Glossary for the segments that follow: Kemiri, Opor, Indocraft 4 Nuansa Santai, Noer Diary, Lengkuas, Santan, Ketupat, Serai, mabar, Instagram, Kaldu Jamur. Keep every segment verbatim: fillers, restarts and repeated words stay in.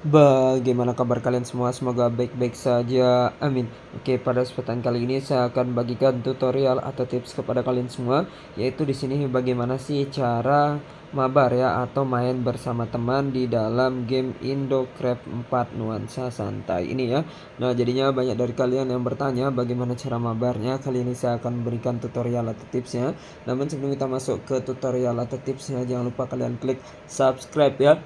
Bagaimana kabar kalian semua? Semoga baik-baik saja, amin. Oke, pada kesempatan kali ini saya akan bagikan tutorial atau tips kepada kalian semua, yaitu di sini bagaimana sih cara mabar ya atau main bersama teman di dalam game Indocraft empat Nuansa Santai ini ya. Nah, jadinya banyak dari kalian yang bertanya bagaimana cara mabarnya. Kali ini saya akan berikan tutorial atau tipsnya. Namun sebelum kita masuk ke tutorial atau tipsnya, jangan lupa kalian klik subscribe ya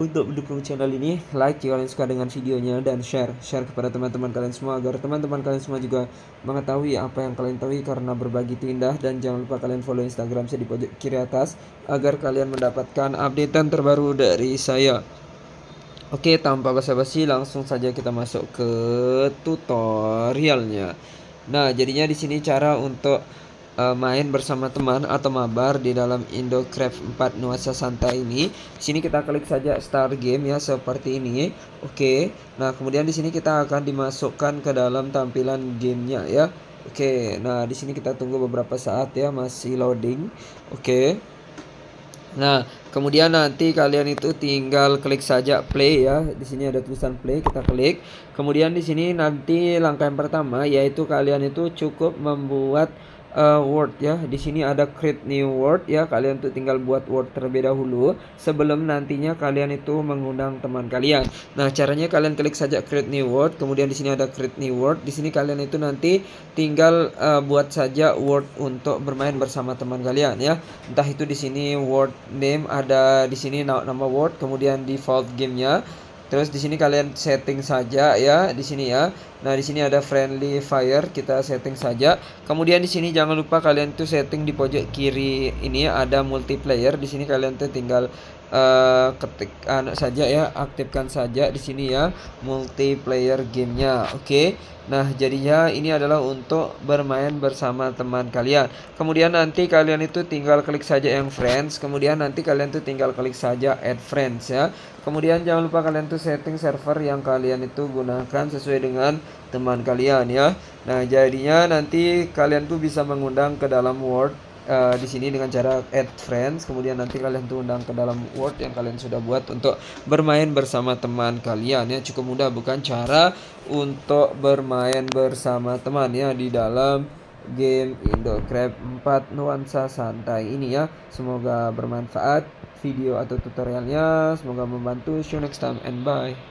untuk mendukung channel ini, like jika kalian suka dengan videonya, dan share share kepada teman-teman kalian semua agar teman-teman kalian semua juga mengetahui apa yang kalian tahu, karena berbagi itu indah. Dan jangan lupa kalian follow Instagram saya di pojok kiri atas agar kalian mendapatkan updatean terbaru dari saya. Oke, tanpa basa-basi langsung saja kita masuk ke tutorialnya. Nah, jadinya di sini cara untuk main bersama teman atau mabar di dalam Indocraft empat Nuansa Santai ini. Di sini kita klik saja start game ya, seperti ini. Oke. Nah, kemudian di sini kita akan dimasukkan ke dalam tampilan gamenya ya. Oke. Nah, di sini kita tunggu beberapa saat ya, masih loading. Oke. Nah, kemudian nanti kalian itu tinggal klik saja play ya. Di sini ada tulisan play, kita klik. Kemudian di sini nanti langkah yang pertama yaitu kalian itu cukup membuat Uh, word ya. Di sini ada create new word ya. Kalian tuh tinggal buat word terlebih dahulu sebelum nantinya kalian itu mengundang teman kalian. Nah, caranya kalian klik saja create new word. Kemudian di sini ada create new word. Di sini kalian itu nanti tinggal uh, buat saja word untuk bermain bersama teman kalian ya. Entah itu di sini word name, ada di sini nama word, kemudian default gamenya. Terus di sini kalian setting saja ya, di sini ya. Nah, di sini ada friendly fire, kita setting saja. Kemudian di sini jangan lupa kalian tuh setting di pojok kiri ini ada multiplayer. Di sini kalian tuh tinggal uh, ketik anak saja ya, aktifkan saja di sini ya multiplayer gamenya. Oke. Nah, jadinya ini adalah untuk bermain bersama teman kalian. Kemudian nanti kalian itu tinggal klik saja yang friends. Kemudian nanti kalian tuh tinggal klik saja add friends ya. Kemudian jangan lupa kalian tuh setting server yang kalian itu gunakan sesuai dengan teman kalian ya. Nah, jadinya nanti kalian tuh bisa mengundang ke dalam Word Uh, di sini dengan cara add friends. Kemudian nanti kalian tuh undang ke dalam Word yang kalian sudah buat untuk bermain bersama teman kalian ya. Cukup mudah bukan cara untuk bermain bersama teman ya di dalam game Indocraft empat Nuansa Santai ini ya. Semoga bermanfaat video atau tutorialnya, semoga membantu. See you next time and bye.